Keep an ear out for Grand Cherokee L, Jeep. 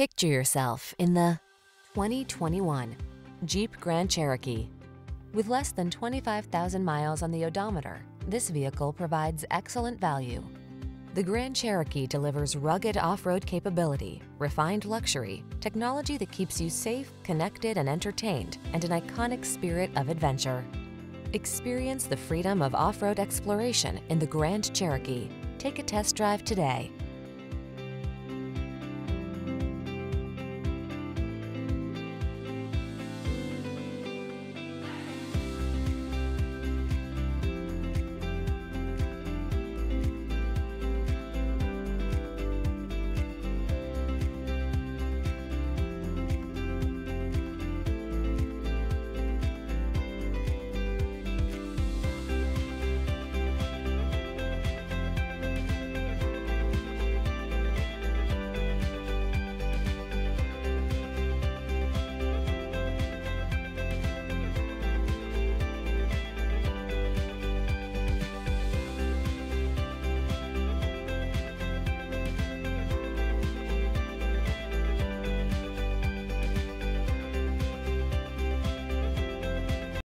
Picture yourself in the 2021 Jeep Grand Cherokee. With less than 25,000 miles on the odometer, this vehicle provides excellent value. The Grand Cherokee delivers rugged off-road capability, refined luxury, technology that keeps you safe, connected, and entertained, and an iconic spirit of adventure. Experience the freedom of off-road exploration in the Grand Cherokee. Take a test drive today.